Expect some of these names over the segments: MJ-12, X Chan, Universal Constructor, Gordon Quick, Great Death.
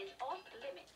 is off limits.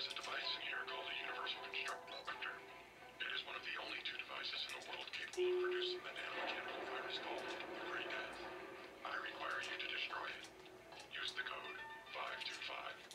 is a device in here called a Universal Constructor. It is one of the only two devices in the world capable of producing the nanomechanical virus called the Great Death. I require you to destroy it. Use the code 525.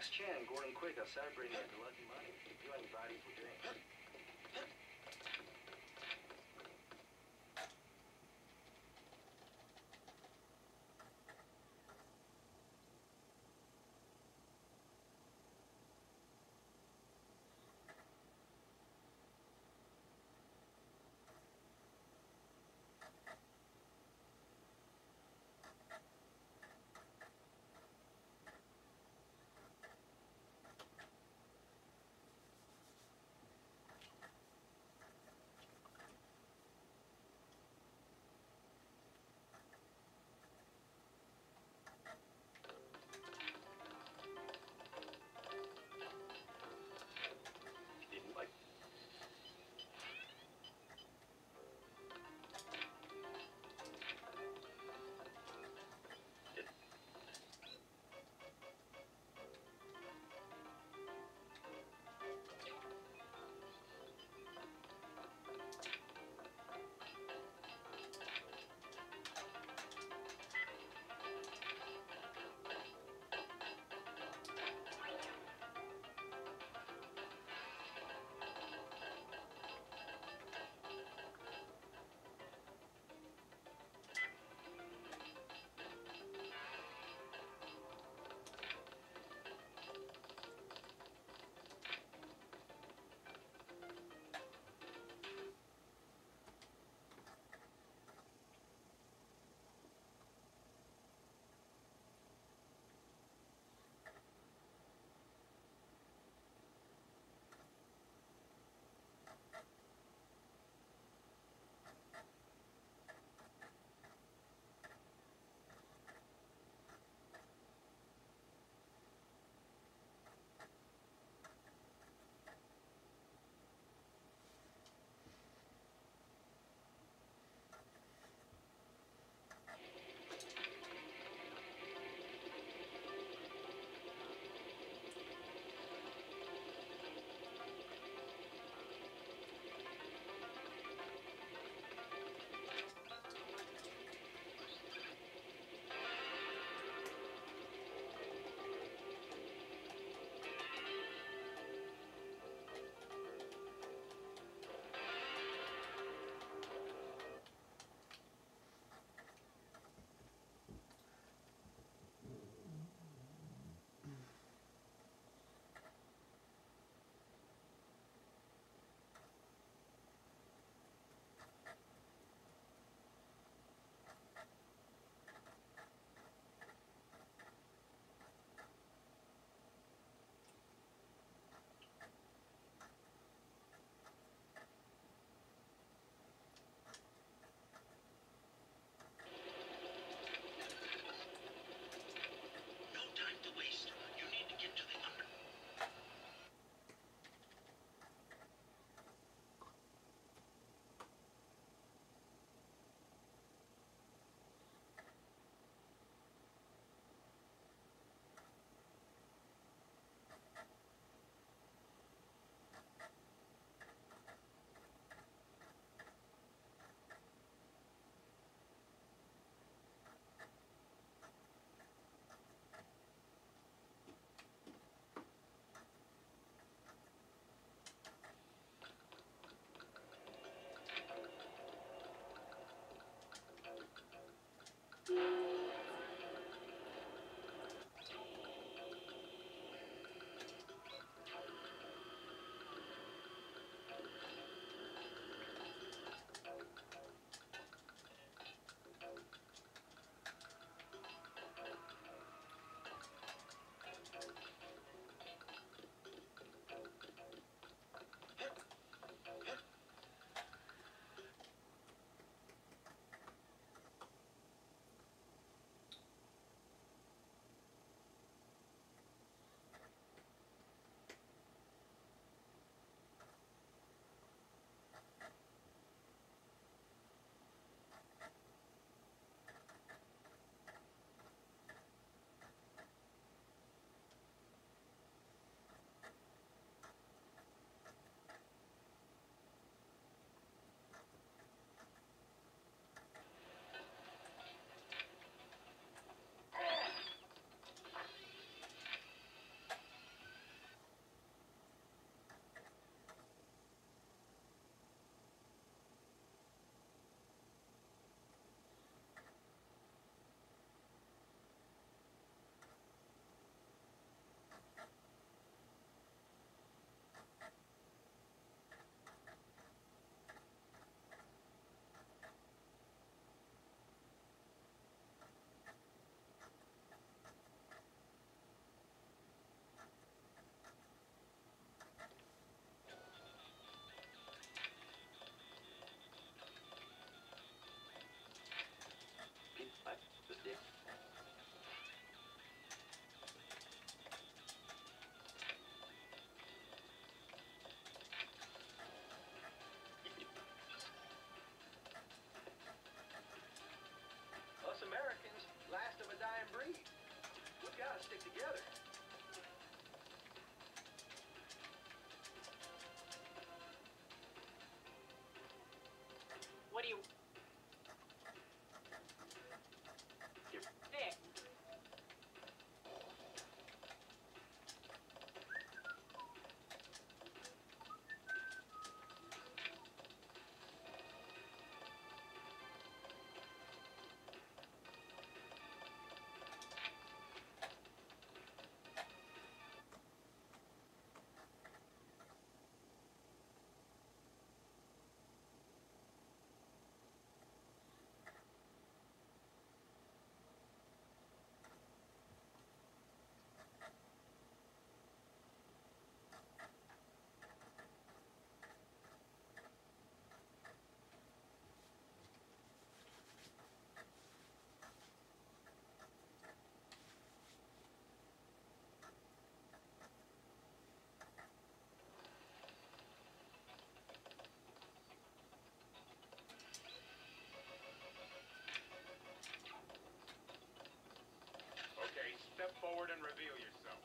X Chan, Gordon Quick are celebrating their lucky money. You anybody for drinks. Last of a dying breed. We've got to stick together. What do you... You're thick. Step forward and reveal yourself.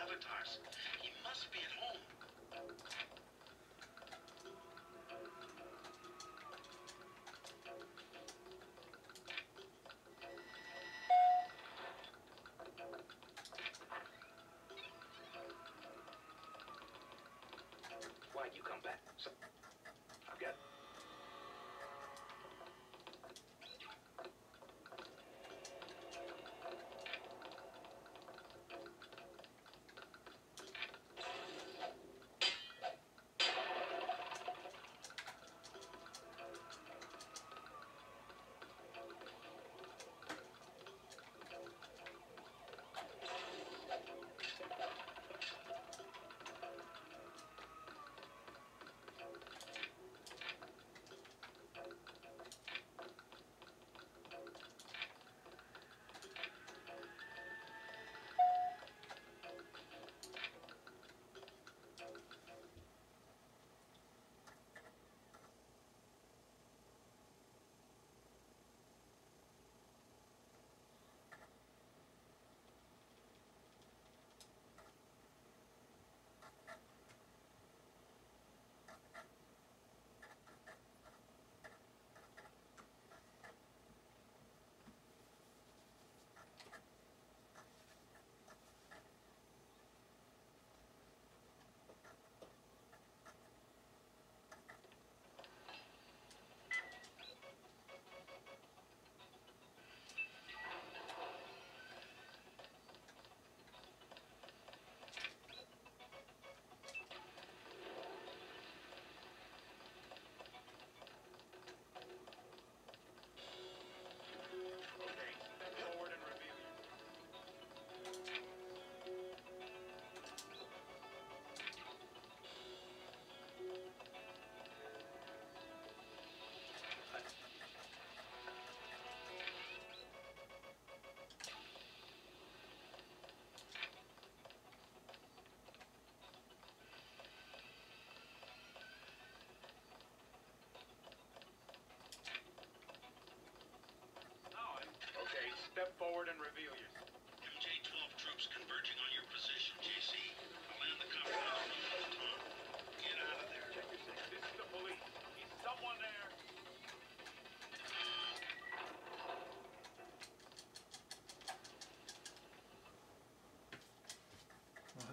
Avatars. He must be at home. Why you come back? So I've got...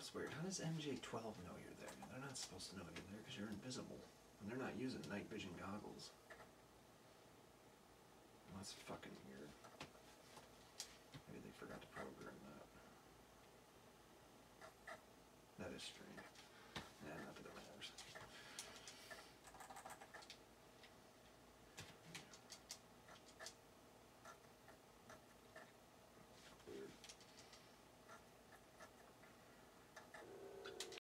That's weird. How does MJ-12 know you're there? They're not supposed to know you're there because you're invisible. And they're not using night vision goggles. Well, that's fucking weird. Maybe they forgot to program that.